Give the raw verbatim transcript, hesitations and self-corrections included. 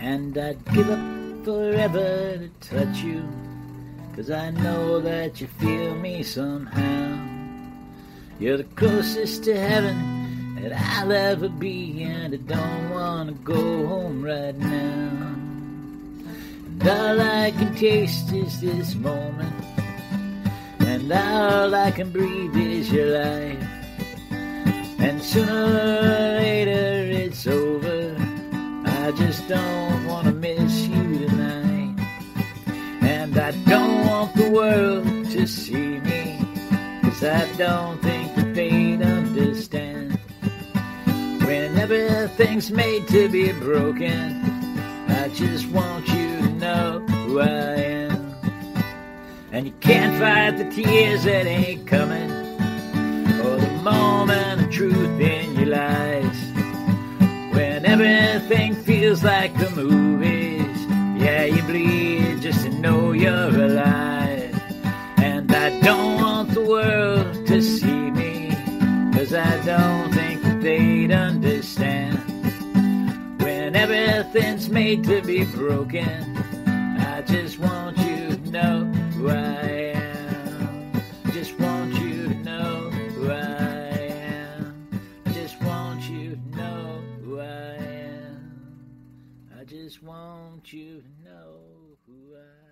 And I'd give up forever to touch you, 'cause I know that you feel me somehow. You're the closest to heaven that I'll ever be, and I don't wanna go home right now. And all I can taste is this moment, and all I can breathe is your life. And sooner or later it's over, I just don't wanna miss you tonight. And I don't want the world to see me, 'cause I don't think that they'd understand. When everything's made to be broken, I just want you to know who I am. And you can't fight the tears that ain't coming, or the moment of truth in your lies. When everything feels like the movies, yeah, you bleed just to know you're alive. And I don't want the world to see me, 'cause I don't think that they'd understand. When everything's made to be broken, I just want you to know who I am. Just want you to know who I am. I just want you to know who I am.